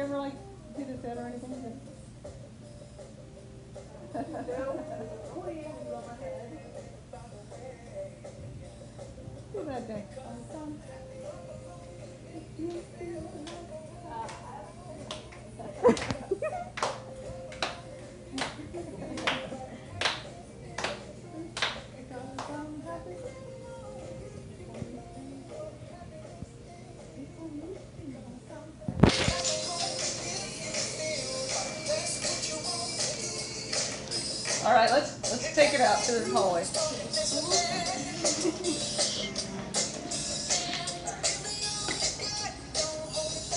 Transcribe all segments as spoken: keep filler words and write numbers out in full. you ever like do the set or anything? Do that thing. All right, let's let's take it out to this hallway.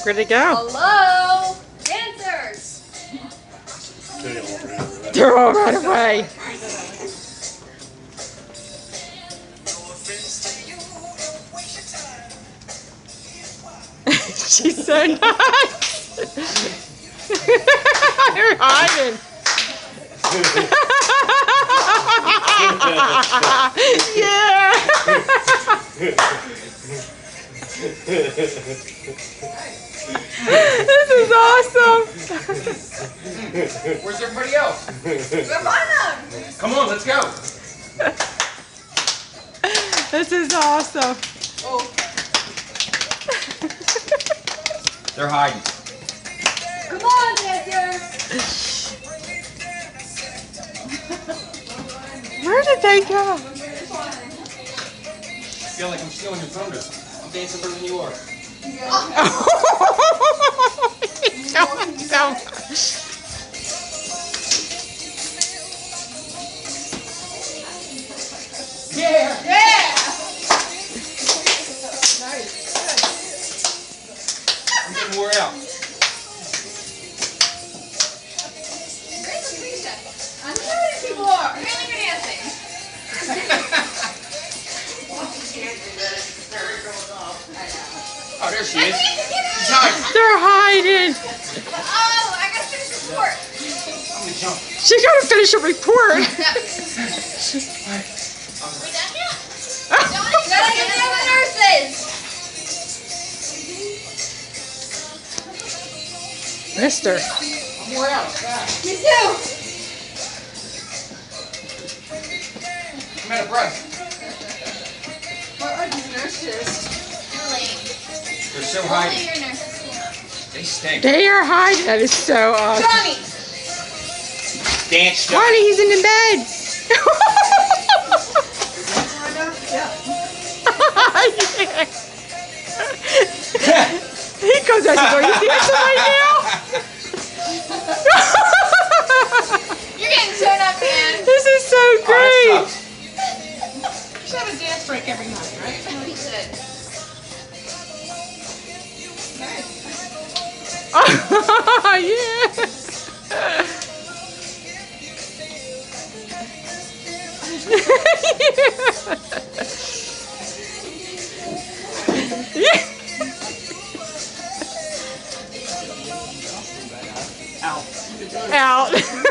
Where'd it go? Hello, dancers. They're all right away. She's so nice. They're hiding. Yeah. This is awesome. Where's everybody else? Come on, let's go. This is awesome. Oh. They're hiding. Come on, dancers. Where did they go? I feel like I'm stealing your thunder. I'm dancing better than you are. Don't, don't. Yeah! Yeah! Nice. I'm getting wore out. I'm tired of people are. Really good dancing. Oh, there she is. They're hiding. Oh, I gotta finish the report. I'm gonna jump. She gotta finish a report. Are we done yet? We gotta get the other nurses. Mister. I'm worn out. Me too. I'm out of breath. What are these nurses doing? They're so hiding. Only your nurses do. They stink. They are hiding. That is so awesome. Johnny! Dance, Johnny. Johnny, he's in the bed. He goes out the door. You dancing right now? You're getting shown up, man. This is so great. Oh, that sucks. You should have a dance break every night, right? We should. Oh, yeah. Yeah. Yeah. Out. Out.